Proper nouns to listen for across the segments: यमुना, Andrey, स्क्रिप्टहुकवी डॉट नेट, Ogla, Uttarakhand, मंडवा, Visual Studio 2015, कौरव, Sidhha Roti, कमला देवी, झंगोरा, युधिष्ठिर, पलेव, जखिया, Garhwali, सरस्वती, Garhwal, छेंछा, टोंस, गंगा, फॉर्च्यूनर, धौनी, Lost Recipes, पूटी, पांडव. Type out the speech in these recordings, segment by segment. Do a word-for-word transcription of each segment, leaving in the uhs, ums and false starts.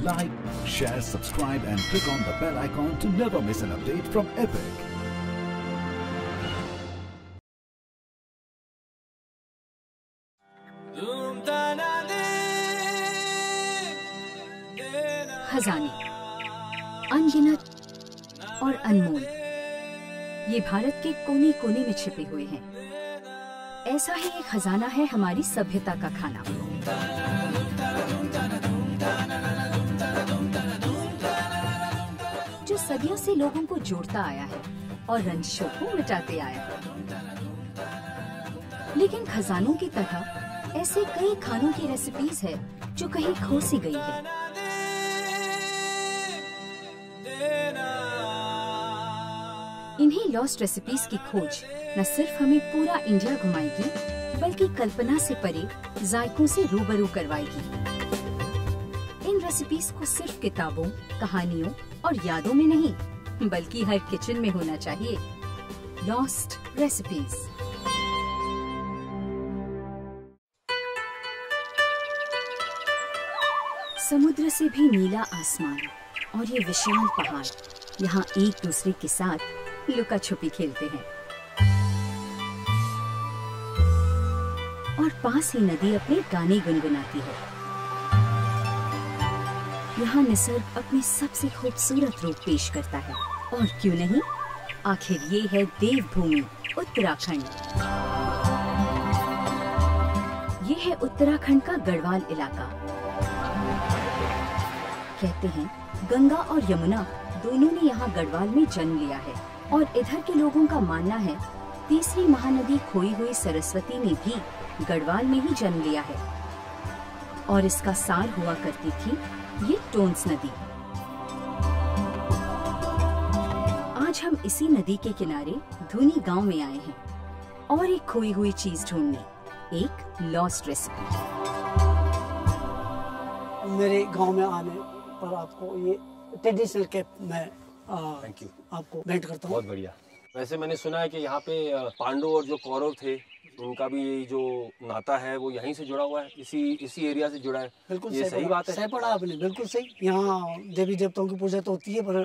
Like, share, subscribe and click on the bell icon to never miss an update from Epic. खजाने अनगिनत और अनमोल ये भारत के कोने कोने में छिपे हुए हैं। ऐसा ही एक खजाना है हमारी सभ्यता का खाना। जो सदियों से लोगों को जोड़ता आया है और रंजिशों को मिटाते आया है। लेकिन खजानों की तरह ऐसे कई खानों की रेसिपीज है जो कहीं खो सी गई है। इन्हीं लॉस्ट रेसिपीज की खोज न सिर्फ हमें पूरा इंडिया घुमाएगी बल्कि कल्पना से परे जायकों से रूबरू करवाएगी। इन रेसिपीज को सिर्फ किताबों, कहानियों और यादों में नहीं बल्कि हर किचन में होना चाहिए। Lost recipes. समुद्र से भी नीला आसमान और ये विशाल पहाड़ यहाँ एक दूसरे के साथ लुका छुपी खेलते हैं और पास ही नदी अपने गाने गुनगुनाती है। यहाँ निसर्ग अपने सबसे खूबसूरत रूप पेश करता है और क्यों नहीं, आखिर ये है देवभूमि उत्तराखंड। ये है उत्तराखंड का गढ़वाल इलाका। कहते हैं गंगा और यमुना दोनों ने यहाँ गढ़वाल में जन्म लिया है और इधर के लोगों का मानना है तीसरी महानदी खोई हुई सरस्वती ने भी गढ़वाल में ही जन्म लिया है और इसका सार हुआ करती थी ये टोंस नदी। आज हम इसी नदी के किनारे धूनी गांव में आए हैं और एक खोई हुई चीज ढूंढने, एक लॉस्ट रेसिपी। मेरे गांव में आने पर आपको ये ट्रेडिशनल कैप में थैंक यू आपको भेंट करता हूँ। बहुत बढ़िया। वैसे मैंने सुना है कि यहाँ पे पांडव और जो कौरव थे उनका भी जो नाता है वो यहीं से जुड़ा हुआ है, इसी इसी एरिया से जुड़ा है। बिल्कुल ये सही बात है। सही पढ़ा आपने, बिल्कुल सही। यहाँ देवी देवताओं की पूजा तो होती है पर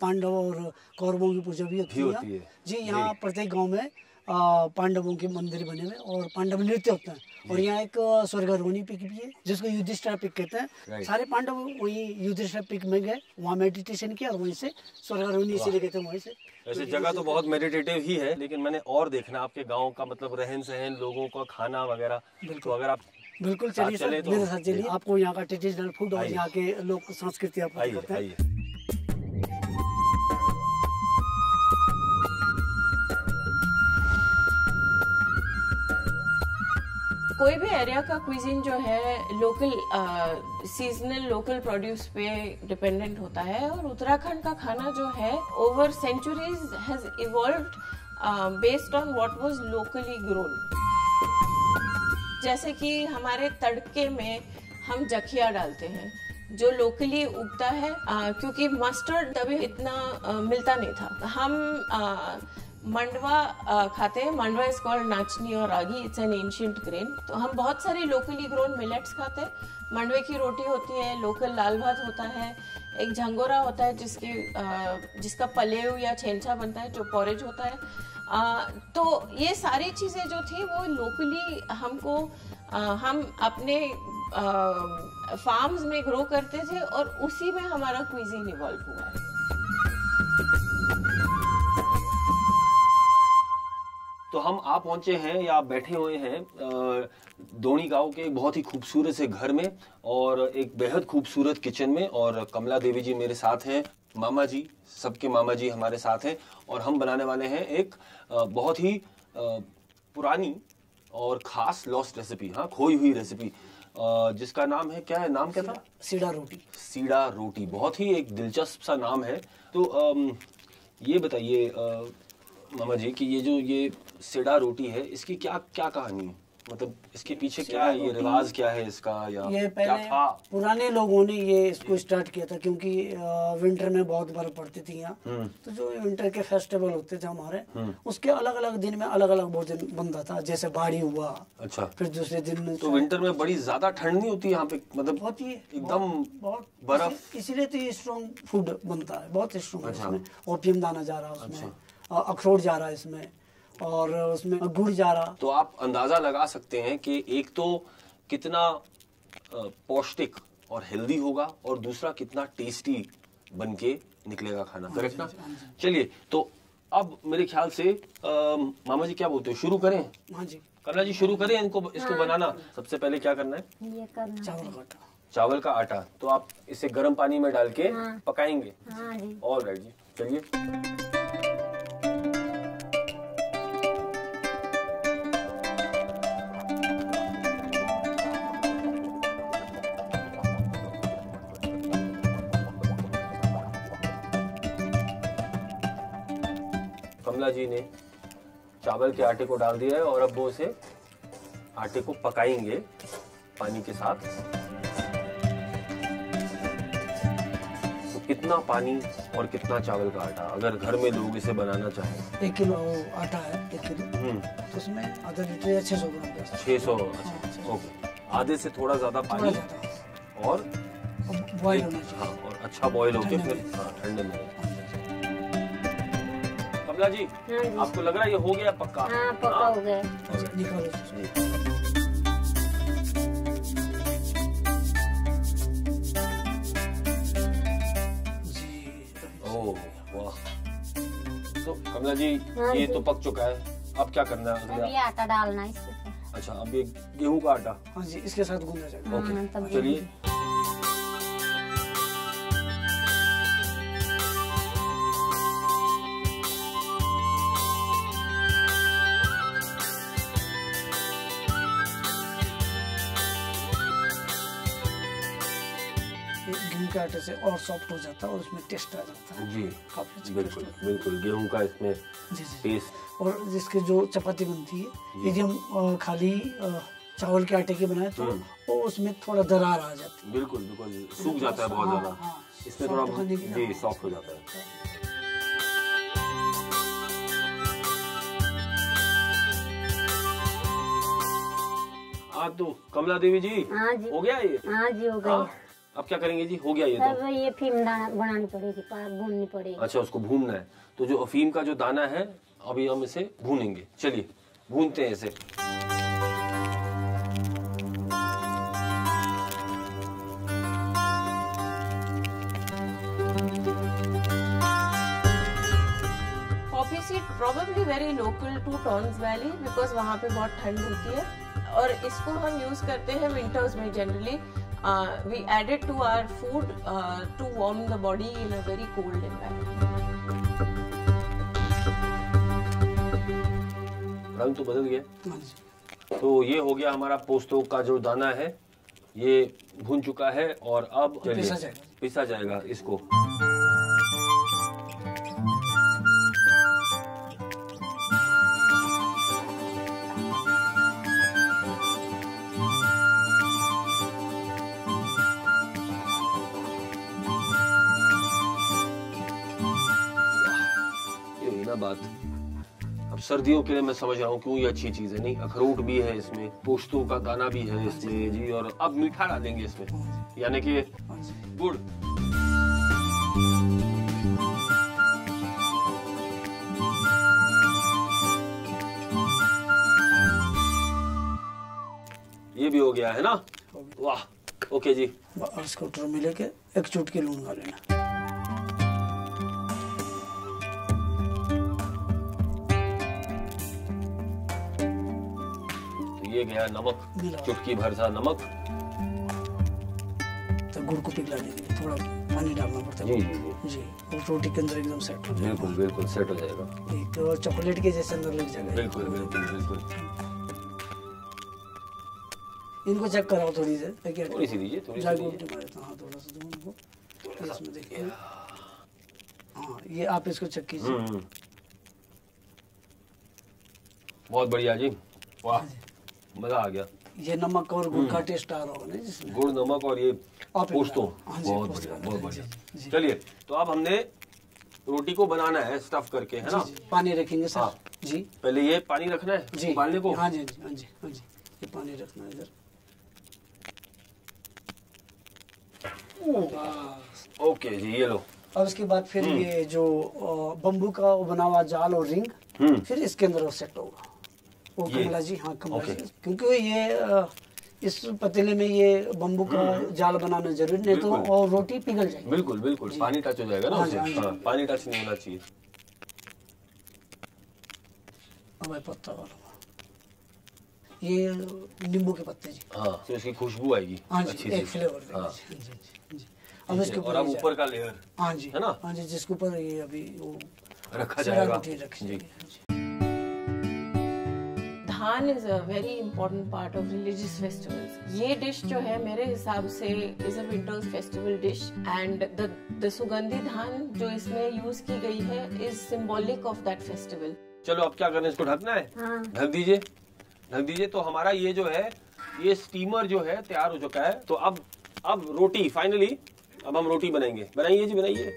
पांडव और कौरवों की पूजा भी होती, भी होती है जी। यहाँ प्रत्येक गाँव में पांडवों के मंदिर बने हुए और पांडव नृत्य होता है और यहाँ एक स्वर्ग रोनी पिक भी है जिसको युधिष्ठिर पिक कहते हैं। सारे पांडव वही युधिष्ठिर पिक में गए, वहाँ मेडिटेशन किया और वहीं से स्वर्ग रोनी इसीलिए कहते हैं वहीं से। वैसे जगह तो बहुत मेडिटेटिव ही है लेकिन मैंने और देखना आपके गाँव का मतलब रहन सहन, लोगों का खाना वगैरह। बिल्कुल, अगर आप बिल्कुल चलिए सर मेरे साथ चलिए, आपको यहाँ का ट्रेडिशनल फूड और यहाँ के लोक संस्कृति आप बताइए। कोई भी एरिया का क्विजिन जो है लोकल सीजनल लोकल प्रोड्यूस पे डिपेंडेंट होता है और उत्तराखंड का खाना जो है over centuries has evolved based on what was locally grown. जैसे कि हमारे तड़के में हम जखिया डालते हैं जो लोकली उगता है uh, क्योंकि मस्टर्ड तभी इतना uh, मिलता नहीं था। हम uh, मंडवा खाते हैं। मंडवा इज कॉल्ड नाचनी और ragi, it's an ancient grain. तो हम बहुत सारे लोकली ग्रोन मिलेट्स खाते हैं। मंडवे की रोटी होती है, लोकल लाल भात होता है, एक झंगोरा होता है जिसके जिसका पलेव या छेंछा बनता है जो पॉरेज होता है। तो ये सारी चीज़ें जो थी वो लोकली हमको हम अपने फार्म्स में ग्रो करते थे और उसी में हमारा क्विजीन इवॉल्व हुआ है। तो हम आप पहुंचे हैं या आप बैठे हुए हैं धौनी गांव के बहुत ही खूबसूरत से घर में और एक बेहद खूबसूरत किचन में। और कमला देवी जी मेरे साथ हैं, मामा जी, सबके मामा जी हमारे साथ हैं और हम बनाने वाले हैं एक बहुत ही पुरानी और ख़ास लॉस्ट रेसिपी, हाँ खोई हुई रेसिपी, जिसका नाम है, क्या है नाम, क्या था? सीढ़ा रोटी। सीढ़ा रोटी, बहुत ही एक दिलचस्प सा नाम है। तो ये बताइए मामा जी कि ये जो ये सीढ़ा रोटी है इसकी क्या क्या कहानी है? मतलब इसके पीछे क्या है, ये रिवाज क्या है इसका या ये पहले क्या था? पुराने लोगों ने ये इसको स्टार्ट किया था क्योंकि विंटर में बहुत बर्फ पड़ती थी यहाँ, तो जो विंटर के फेस्टिवल होते थे हमारे उसके अलग अलग दिन में अलग अलग भोजन बनता था, जैसे बाड़ी हुआ। अच्छा। फिर दूसरे दिन तो विंटर में बड़ी ज्यादा ठंड नहीं होती यहाँ पे, मतलब बहुत ही एकदम बहुत बर्फ, इसीलिए तो ये स्ट्रॉन्ग फूड बनता है, बहुत स्ट्रॉन्ग। ओपियम दाना जा रहा है उसमें, अखरोट जा रहा है इसमें और उसमें गुड़ जा रहा। तो आप अंदाजा लगा सकते हैं कि एक तो कितना पौष्टिक और हेल्दी होगा और दूसरा कितना टेस्टी बनके निकलेगा खाना, करेक्ट ना? चलिए, तो अब मेरे ख्याल से आ, मामा जी क्या बोलते हो, शुरू करें? हाँ जी, करना जी, शुरू करें इनको, इसको हाँ। बनाना सबसे पहले क्या करना है? ये करना चावल का आटा। चावल का आटा तो आप इसे गर्म पानी में डाल के हाँ। पकाएंगे। ऑलराइट जी, चलिए। जी ने चावल के आटे को डाल दिया है और अब वो उसे आटे को पकाएंगे पानी के साथ। तो कितना पानी और कितना चावल का आटा, अगर घर में लोग इसे बनाना चाहें? एक किलो आटा है, एक किलो, तो उसमें आधा लीटर या छह सौ ग्राम छह सौ। अच्छा, ओके, आधे से थोड़ा ज्यादा पानी और बॉईल होना चाहिए और अच्छा बॉईल होके फिर ठंडे में। जी, हाँ जी, आपको लग रहा है ये हो गया पक्का? हाँ, पक्का हाँ। हो गया। ओह वाह, तो कमला जी हाँ ये जी। तो पक चुका है, अब क्या करना है? अब ये आटा डालना है इसके साथ। अच्छा, अब ये गेहूं का आटा हाँ जी इसके साथ गूंदा जाएगा। ओके, चलिए। आटे से और सॉफ्ट हो जाता है और उसमें टेस्ट आ जाता है जी, काफी बिल्कुल बिल्कुल गेहूं का इसमें टेस्ट। और जिसके जो चपाती बनती है, यदि हम खाली चावल के आटे की बनाए तो वो उसमें थोड़ा दरार आ जाती है, बिल्कुल बिल्कुल सूख जाता है बहुत ज्यादा, इसमें थोड़ा जी सॉफ्ट हो जाता है। हाँ, तो कमला देवी जी हो गया ये? हाँ जी, हो गया। अब क्या करेंगे जी? हो गया ये तो? ये अफीम बनानी पड़ेगी, भूननी पड़ेगी। अच्छा, उसको भूनना है, तो जो अफीम का जो दाना है अभी हम इसे भूनेंगे। चलिए भूनते हैं इसे। Coffee seed probably very local to Tons valley because वहाँ पे बहुत ठंड होती है और इसको हम यूज करते हैं विंटर्स में generally. Uh, we add it to our food uh, to warm the body in a very cold environment. रंग तो बदल गया। तो ये हो गया हमारा पोस्तो का जो दाना है, ये भून चुका है और अब पिसा जाएगा, पिसा जाएगा इसको। बात अब सर्दियों के लिए मैं समझ रहा हूँ क्यों ये अच्छी चीज है। नहीं, अखरोट भी है इसमें, पोस्तों का दाना भी है इसमें जी, और अब मीठा डालेंगे इसमें, यानी कि गुड़। ये भी हो गया है ना? वाह, ओके जी। इसको ट्रे में लेके एक चुटकी लून डाल लेना। ये गया नमक, चुटकी भर सा नमक। तो गुड़ को पिघला देंगे, थोड़ा पानी डालना पड़ता है जी जी, और रोटी के अंदर एकदम सेट हो जाएगा। बिल्कुल बिल्कुल सेट हो जाएगा, एक चॉकलेट के जैसे अंदर लग जाएगा। बिल्कुल बिल्कुल बिल्कुल। इनको चेक कराओ थोड़ी देर, थोड़ी सी दीजिए, थोड़ी सी दीजिए। हां, थोड़ा सा दूं इनको, थोड़ा इसमें देखिए। हां, ये आप इसको चेक कीजिए। बहुत बढ़िया जी, वाह, मजा आ गया। ये नमक और गुड़ का टेस्ट आ रहा है जिसमें गुड़ नमक और ये पोस्तों, बहुत बढ़िया बहुत बढ़िया। चलिए तो अब हमने रोटी को बनाना है स्टफ करके, है ना? पानी रखेंगे सर जी, पहले ये पानी रखना है जी उबालने को। हाँ जी हाँ जी हाँ जी, ये पानी रखना है इधर। ओके जी, ये लो। और उसके बाद फिर ये जो बम्बू का बना हुआ जाल और रिंग फिर इसके अंदर सेट होगा। ओ कमला जी हाँ कमला जी, क्योंकि ये इस पतीले में ये बम्बू का जाल बनाना जरूरी नहीं तो और रोटी पिघल जाएगी। बिल्कुल बिल्कुल, पानी टच हो जाएगा ना उससे, पानी टच नहीं होना चाहिए। पत्ता वाला ये नींबू के पत्ते जी, हाँ तो इसकी खुशबू आएगी अच्छी एक फ्लेवर। हाँ जी जी जी, अब इसके ऊपर ऊपर का लेयर हाँ जी है ना, हाँ जी जिसके ऊपर ये अभी वो रखा जाएगा जी। Dhan is a very important part of religious festivals. ये डिश जो है मेरे हिसाब से is a winter festival dish and the the sugandhi dhan जो इसमें यूज की गई है is symbolic of that festival. चलो अब क्या करना है, इसको ढकना है। हाँ। ढक दीजिए ढक दीजिए। तो हमारा ये जो है ये स्टीमर जो है तैयार हो चुका है। तो अब अब रोटी फाइनली, अब हम रोटी बनाएंगे। बनाइए जी बनाइए।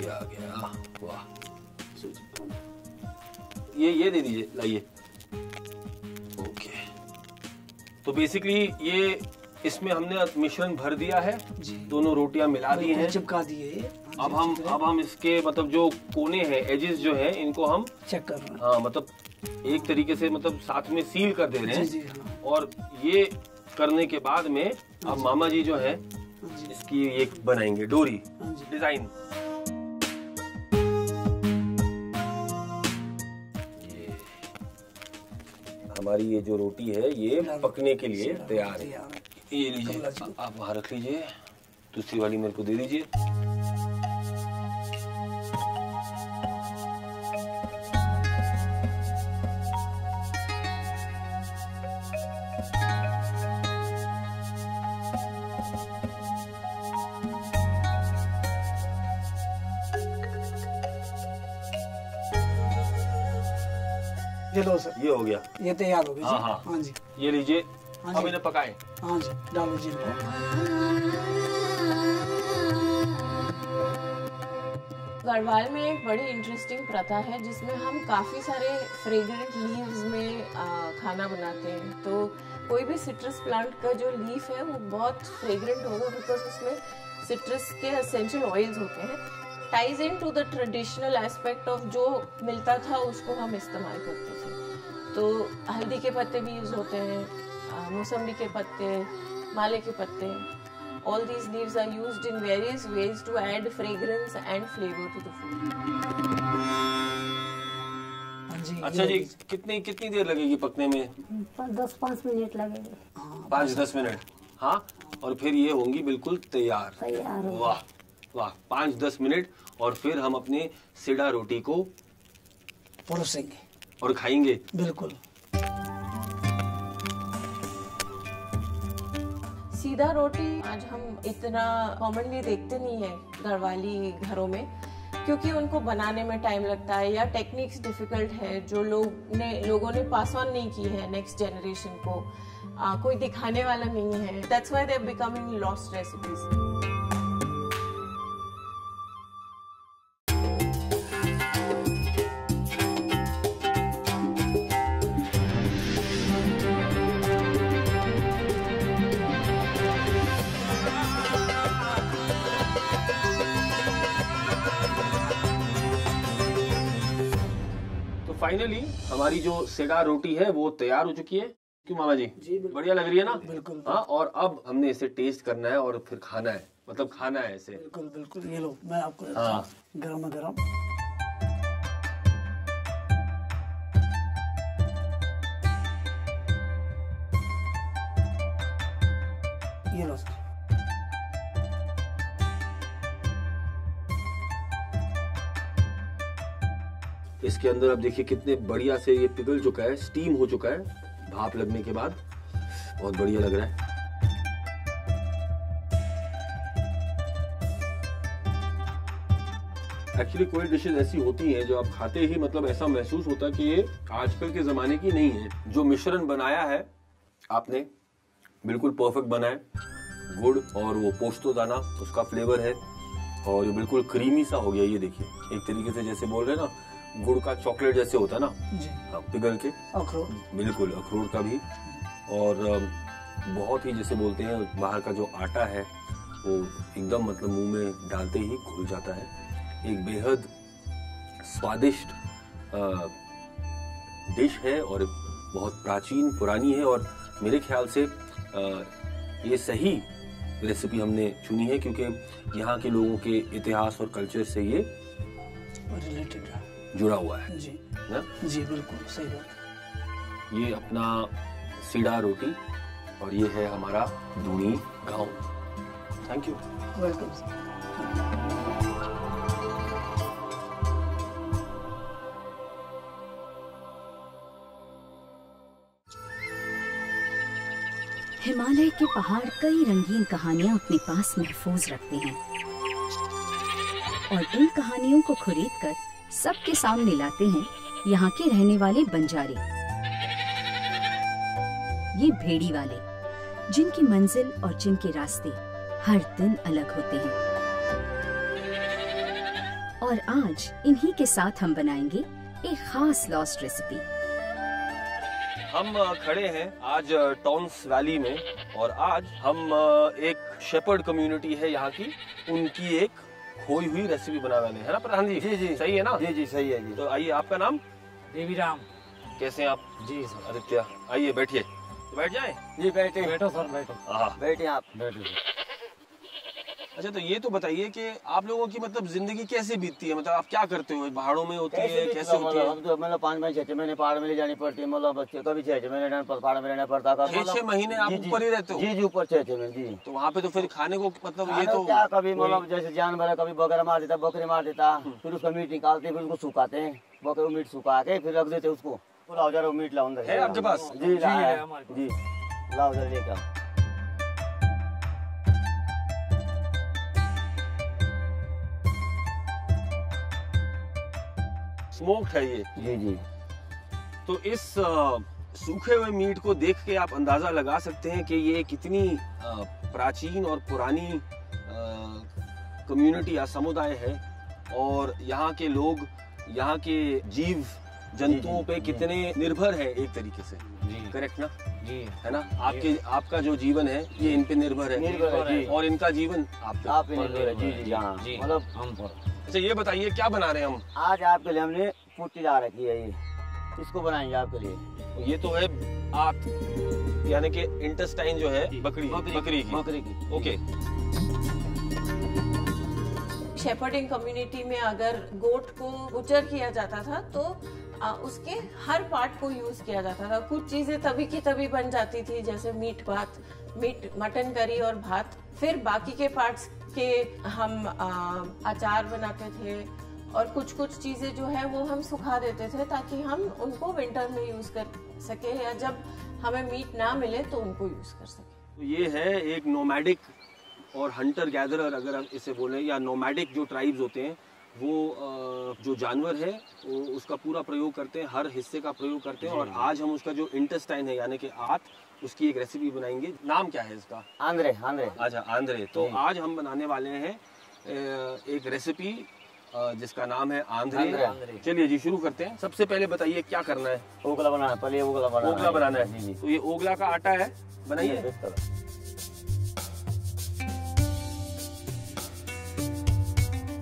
क्या गया, वाह। ये ये दे दीजिए, लाइए। तो बेसिकली ये इसमें हमने मिश्रण भर दिया है, दोनों रोटियां मिला दी हैं, चिपका दिए। अब हम अब हम इसके मतलब जो कोने हैं, एजेस जो हैं, इनको हम चेक कर रहे हैं। हाँ मतलब एक तरीके से मतलब साथ में सील कर दे रहे हैं। जी, जी, हाँ। और ये करने के बाद में अब मामा जी जो है इसकी एक बनाएंगे डोरी डिजाइन। हमारी ये जो रोटी है ये पकने के लिए तैयार है। ये लीजिए, आप वहाँ रख लीजिए, दूसरी वाली मेरे को दे दीजिए। ये हो गया, ये तैयार हो गया। हाँ हाँ हाँ जी, ये लीजिए। अब इन्हें पकाएं। हाँ जी, डालो जी। गढ़वाल में एक बड़ी इंटरेस्टिंग प्रथा है जिसमें हम काफी सारे फ्रेग्रेंट लीव्स में खाना बनाते हैं। तो कोई भी सिट्रस प्लांट का जो लीफ है वो बहुत फ्रेग्रेंट होगा बिकॉज उसमें सिट्रस के एसेंशियल ऑयल्स होते हैं। Ties in to the traditional aspect of जो मिलता था उसको हम इस्तेमाल करते थे। तो हल्दी के पत्ते भी यूज होते हैं, मौसम्बी के पत्ते, माले के पत्ते, all these leaves are used in various ways to add fragrance and flavour to the food. अच्छा जी, कितनी कितनी देर लगेगी पकने में? दस पाँच मिनट लगेगा। पाँच दस मिनट हाँ, और फिर ये होंगी बिल्कुल तैयार। वाह वाह, पाँच दस मिनट और फिर हम अपने सिड्ढा रोटी को परोसेंगे और खाएंगे। बिल्कुल। सीधा रोटी आज हम इतना कॉमनली देखते नहीं है गढ़वाली घरों में, क्योंकि उनको बनाने में टाइम लगता है या टेक्निक्स डिफिकल्ट है जो लोग ने लोगों ने पास ऑन नहीं की है नेक्स्ट जनरेशन को। आ, कोई दिखाने वाला नहीं है। That's why they are becoming lost recipes. Finally हमारी जो सिड्ढा रोटी है वो तैयार हो चुकी है। क्यों मामा जी, जी बढ़िया लग रही है ना? बिल्कुल। हाँ, और अब हमने इसे टेस्ट करना है और फिर खाना है, मतलब खाना है इसे। बिल्कुल बिल्कुल, ये लो मैं आपको। हाँ गरम गरम। ये लो सर। इसके अंदर आप देखिए कितने बढ़िया से ये पिघल चुका है, स्टीम हो चुका है भाप लगने के बाद। बहुत बढ़िया लग रहा है। एक्चुअली कोई डिशेज ऐसी होती हैं जो आप खाते ही मतलब ऐसा महसूस होता है कि ये आजकल के ज़माने की नहीं है। जो मिश्रण बनाया है आपने बिल्कुल परफेक्ट बनाए, गुड़ और वो पोस्तो दाना उसका फ्लेवर है और ये बिल्कुल क्रीमी सा हो गया। ये देखिए एक तरीके से जैसे बोल रहे हैं ना गुड़ का चॉकलेट जैसे होता है ना जी, हाँ पिघल के अखरोट, बिल्कुल अखरोट का भी। और बहुत ही जैसे बोलते हैं बाहर का जो आटा है वो एकदम मतलब मुंह में डालते ही घुल जाता है। एक बेहद स्वादिष्ट डिश है और बहुत प्राचीन पुरानी है और मेरे ख्याल से ये सही रेसिपी हमने चुनी है क्योंकि यहाँ के लोगों के इतिहास और कल्चर से ये रिलेटेड जुड़ा हुआ है। जी ना? जी बिल्कुल सही बात। ये अपना सीढ़ा रोटी और ये है हमारा धूनी गांव। Thank you. Welcome sir. Himalaya के पहाड़ कई रंगीन कहानियां अपने पास महफूज रखते हैं और इन कहानियों को खरीद कर सबके सामने लाते हैं यहाँ के रहने वाले बंजारे, ये भेड़ी वाले, जिनकी मंजिल और जिनके रास्ते हर दिन अलग होते हैं। और आज इन्हीं के साथ हम बनाएंगे एक खास लॉस्ट रेसिपी। हम खड़े हैं आज टॉन्स वैली में और आज हम एक शेपर्ड कम्युनिटी है यहाँ की, उनकी एक खोई हुई रेसिपी बना रहे हैं, है ना प्रधान जी? जी जी सही है ना? जी जी सही है जी। तो आइए, आपका नाम? देवी राम। कैसे हैं आप? जी सर। आदित्य, आइए बैठिए। बैठ जाए जी, बैठे बैठो सर, बैठो। हाँ बैठे आप, बैठो। अच्छा तो ये तो बताइए कि आप लोगों की मतलब जिंदगी कैसे बीतती है, मतलब आप क्या करते हो, पहाड़ों में होती है कैसे होती है? हम तो मतलब पाँच महीने छह महीने पहाड़ में ले जानी पड़ती है, मतलब बच्चे कभी छह छह महीने पहाड़ में रहना पड़ता है। छह छह महीने आप ऊपर ही रहते हो? जी जी ऊपर छह छह महीने। जी तो वहाँ पे तो फिर खाने को मतलब ये तो क्या, कभी मतलब जैसे जानवर है, कभी बकरा मार देता, बकरे मार देता, फिर उसका मीट निकालते, फिर उसको सुखाते हैं, बकरे मीट सुखा के फिर रख देते उसको। पूरा औजार मीट लाओ अंदर आपके पास? जी जी लाओ उधर लेकर। स्मोक्ड है ये? जी जी। तो इस आ, सूखे हुए मीट को देख के आप अंदाजा लगा सकते हैं कि ये कितनी आ, प्राचीन और पुरानी कम्युनिटी या समुदाय है और यहाँ के लोग, यहाँ के जीव जंतुओं पे कितने निर्भर है एक तरीके से। जी करेक्ट ना? जी है ना? आपके आपका जो जीवन है ये इन पे निर्भर है, निर्भर है और इनका जीवन आप पे, आप पे निर्भर है। जी जी जी मतलब हम। अच्छा ये बताइए क्या बना रहे हैं हम आज आपके लिए? हमने पूटी ला रखी है, ये इसको बनाएंगे आपके लिए। ये तो है आंत यानी कि इंटेस्टाइन जो है बकरी बकरी की। बकरी की ओके। शेपर्डिंग कम्युनिटी में अगर गोट को गुजर किया जाता था तो आ, उसके हर पार्ट को यूज किया जाता था। कुछ चीजें तभी की तभी बन जाती थी, जैसे मीट भात, मीट मटन करी और भात। फिर बाकी के पार्ट्स के हम आ, अचार बनाते थे और कुछ कुछ चीजें जो है वो हम सुखा देते थे ताकि हम उनको विंटर में यूज कर सके या जब हमें मीट ना मिले तो उनको यूज कर सके। ये है एक नोमैडिक और हंटर गैदरर अगर हम इसे बोलें, या नोमैडिक जो ट्राइब्स होते हैं वो जो जानवर है वो उसका पूरा प्रयोग करते हैं, हर हिस्से का प्रयोग करते हैं। और आज हम उसका जो इंटेस्टाइन है यानी कि आंत, उसकी एक रेसिपी बनाएंगे। नाम क्या है इसका? आंद्रे। आंद्रे अच्छा आंद्रे। तो आज हम बनाने वाले हैं एक रेसिपी जिसका नाम है आंद्रे। चलिए जी शुरू करते हैं। सबसे पहले बताइए क्या करना है? ओगला बनाना है पहले। ओगला बनाना, ओगला बनाना है। तो ये ओगला का आटा है, बनाइए।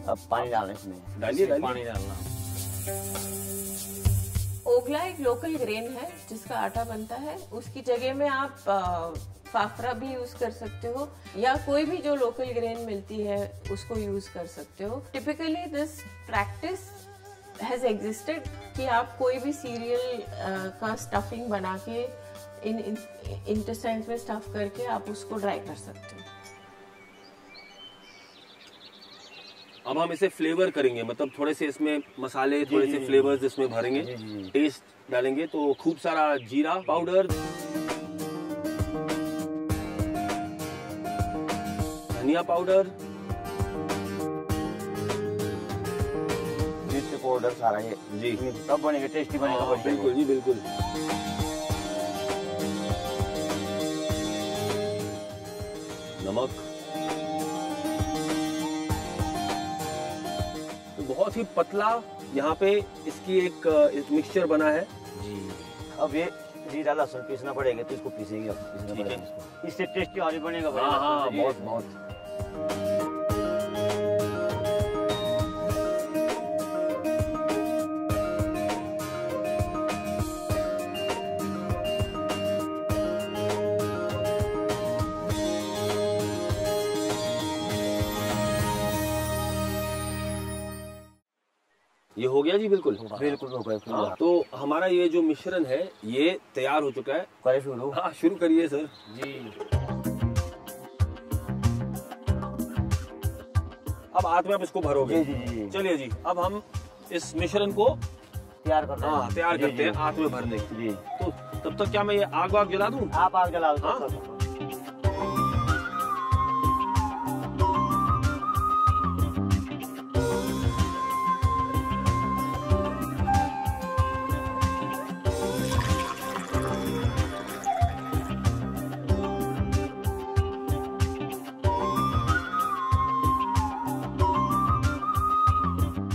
अब पानी डालना इसमें, डालिए पानी डालना। ओगला एक लोकल ग्रेन है जिसका आटा बनता है, उसकी जगह में आप फाफड़ा भी यूज कर सकते हो या कोई भी जो लोकल ग्रेन मिलती है उसको यूज कर सकते हो। Typically this practice has existed कि आप कोई भी सीरियल का स्टफिंग बना के इन इंटेस्टाइन्स में स्टफ करके आप उसको ड्राई कर सकते हो। अब हम इसे फ्लेवर करेंगे, मतलब थोड़े से इसमें मसाले, थोड़े से फ्लेवर्स इसमें भरेंगे, टेस्ट डालेंगे। तो खूब सारा जीरा पाउडर, धनिया पाउडर, पाउडर सारा ये जी सब बनेगा, टेस्टी बनेगा। बिल्कुल जी बिल्कुल। नमक तो बहुत ही पतला यहाँ पे इसकी एक, एक मिक्सचर बना है जी। अब ये जीरा लहसुन पीसना पड़ेगा तो इसको पीसेंगे अब, इससे टेस्टी और बनेगा। हाँ बहुत बहुत। ये हो गया जी बिल्कुल बिल्कुल हो गया। हाँ, तो हमारा ये जो मिश्रण है ये तैयार हो चुका है। करें शुरू। हाँ शुरू करिए सर जी। अब हाथ में आप इसको भरोगे। चलिए जी, अब हम इस मिश्रण को तैयार करते हैं। हाँ तैयार करते हैं हाथ में भरने के लिए। तो तब तक क्या मैं ये आग वाग जला दूं? आप आग जला दो।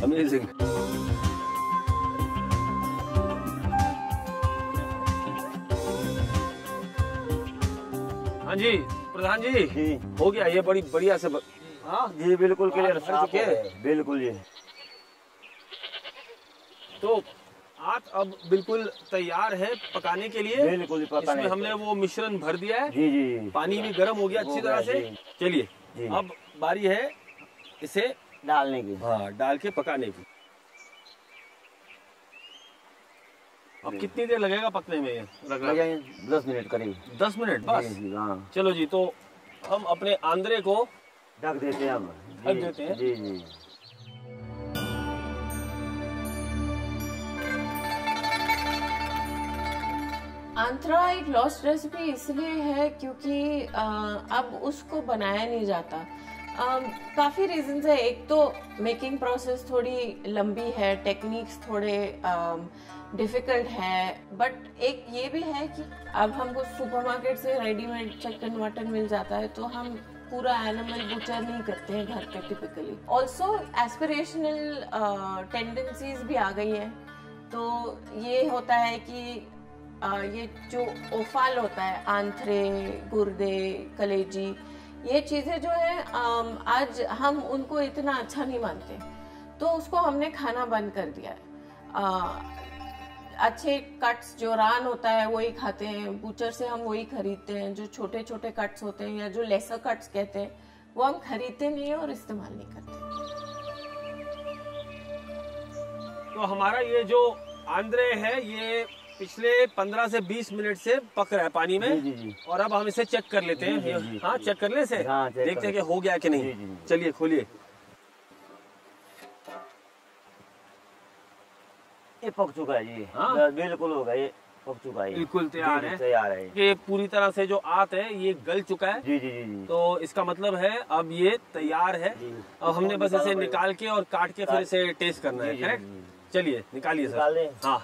Amazing. हाँ जी प्रधान जी, जी हो गया ये बड़ी बढ़िया से। हाँ जी बिल्कुल क्लियर है बिल्कुल जी। तो आज अब बिल्कुल तैयार है पकाने के लिए। बिल्कुल इसमें हमने वो मिश्रण भर दिया है जी जी। पानी भी गर्म हो गया अच्छी तरह से। चलिए अब बारी है इसे डालने की। हाँ डाल के पकाने की। अब कितनी देर लगेगा पकने में ये? दस मिनट करीब। दस मिनट बस। हाँ चलो जी, तो हम अपने आंद्रे को ढक देते हैं। हम ढक देते हैं जी जी। आंध्रा एक लॉस्ट रेसिपी इसलिए है क्योंकि अब उसको बनाया नहीं जाता। Um, काफ़ी रीजंस है। एक तो मेकिंग प्रोसेस थोड़ी लंबी है, टेक्निक्स थोड़े डिफ़िकल्ट um, है, बट एक ये भी है कि अब हमको सुपरमार्केट से रेडीमेड चिकन मटन मिल जाता है तो हम पूरा एनिमल बुचर नहीं करते हैं घर पे टिपिकली। ऑल्सो एस्पिरेशनल टेंडेंसीज भी आ गई हैं, तो ये होता है कि uh, ये जो ओफाल होता है, आंथरे, गुर्दे, कलेजी, ये चीज़ें जो है आज हम उनको इतना अच्छा नहीं मानते, तो उसको हमने खाना बंद कर दिया है। आ, अच्छे कट्स जो रान होता है वही खाते हैं, बूचर से हम वही खरीदते हैं। जो छोटे छोटे कट्स होते हैं या जो लेसर कट्स कहते हैं वो हम खरीदते नहीं हैं और इस्तेमाल नहीं करते। तो हमारा ये जो आंद्रे है ये पिछले पंद्रह से बीस मिनट से पक रहा है पानी में। जी जी। और अब हम इसे चेक कर लेते हैं। जी जी। हाँ चेक करने से हाँ, देखते हैं कि हो गया कि नहीं। चलिए खोलिए। ये पक चुका है जी। हाँ बिल्कुल होगा, ये पक चुका है, बिल्कुल तैयार है तैयार है ये पूरी तरह से। जो आंत है ये गल चुका है। जी जी जी। तो इसका मतलब है अब ये तैयार है। अब हमने बस इसे निकाल के और काट के फिर इसे टेस्ट करना है, करेक्ट? चलिए निकालिए सर। हाँ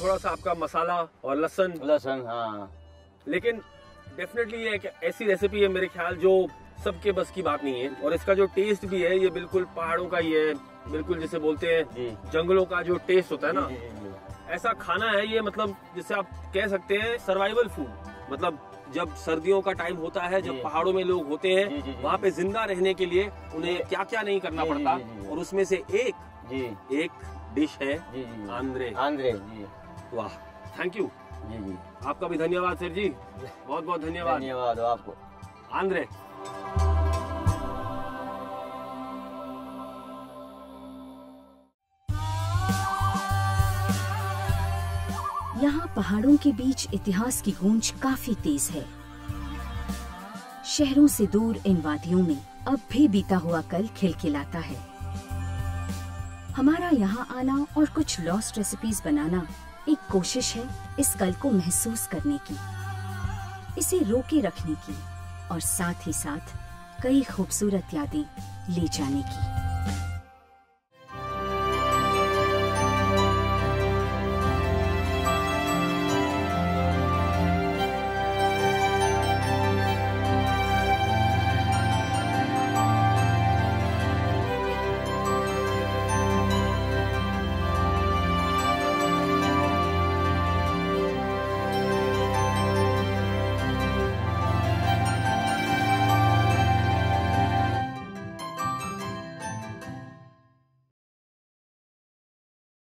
थोड़ा सा आपका मसाला और लहसुन लहसुन हाँ। लेकिन डेफिनेटली ये एक ऐसी रेसिपी है मेरे ख्याल जो सबके बस की बात नहीं है। और इसका जो टेस्ट भी है ये बिल्कुल पहाड़ों का ही है, बिल्कुल जैसे बोलते हैं जंगलों का जो टेस्ट होता है ना, जी, जी, जी। ऐसा खाना है ये, मतलब जिसे आप कह सकते हैं सर्वाइवल फूड। मतलब जब सर्दियों का टाइम होता है, जब पहाड़ों में लोग होते हैं, वहाँ पे जिंदा रहने के लिए उन्हें क्या क्या नहीं करना पड़ता, और उसमें से एक एक डिश है आंद्रे। आंद्रे जी। वाह थैंक यू जी जी। आपका भी धन्यवाद सर जी, बहुत बहुत धन्यवाद। धन्यवाद आपको। आंद्रे यहाँ पहाड़ों के बीच इतिहास की गूंज काफी तेज है। शहरों से दूर इन वादियों में अब भी बीता हुआ कल खिलखिलाता है। हमारा यहाँ आना और कुछ लॉस्ट रेसिपीज बनाना एक कोशिश है इस कल को महसूस करने की, इसे रोके रखने की और साथ ही साथ कई खूबसूरत यादें ले जाने की।